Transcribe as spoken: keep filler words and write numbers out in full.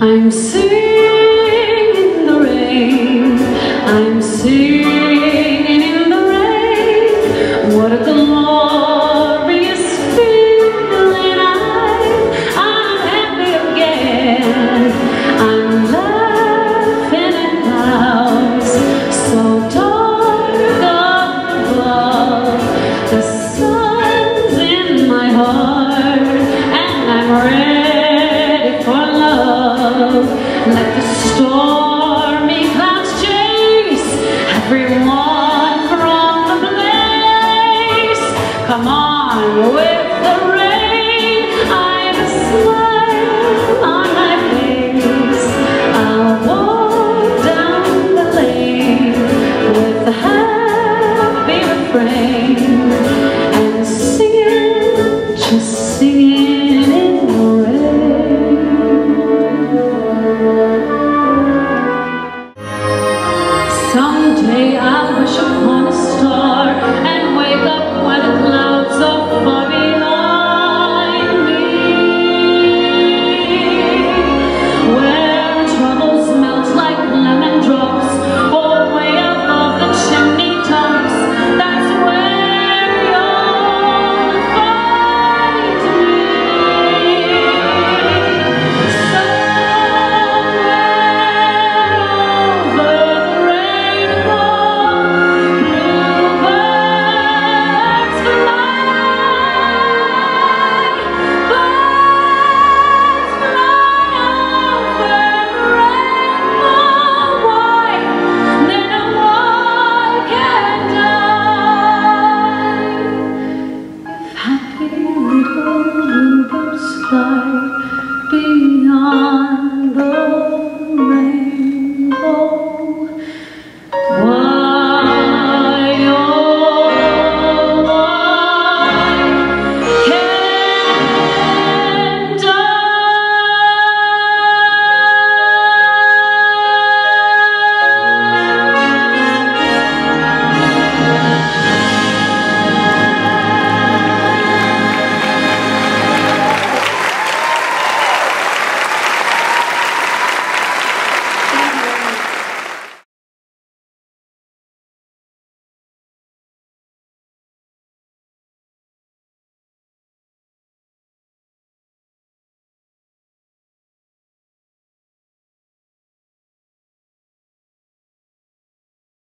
I'm singing in the rain, I'm singing in the rain. What a glorious feeling, I'm, I'm happy again. I'm laughing at clouds, so dark up above. The sun's in my heart, and I'm ready. Let the stormy clouds chase everyone from the place. Come on with the rain. I'm a smile on my face. I'll walk down the lane with a happy refrain and singing, just singing.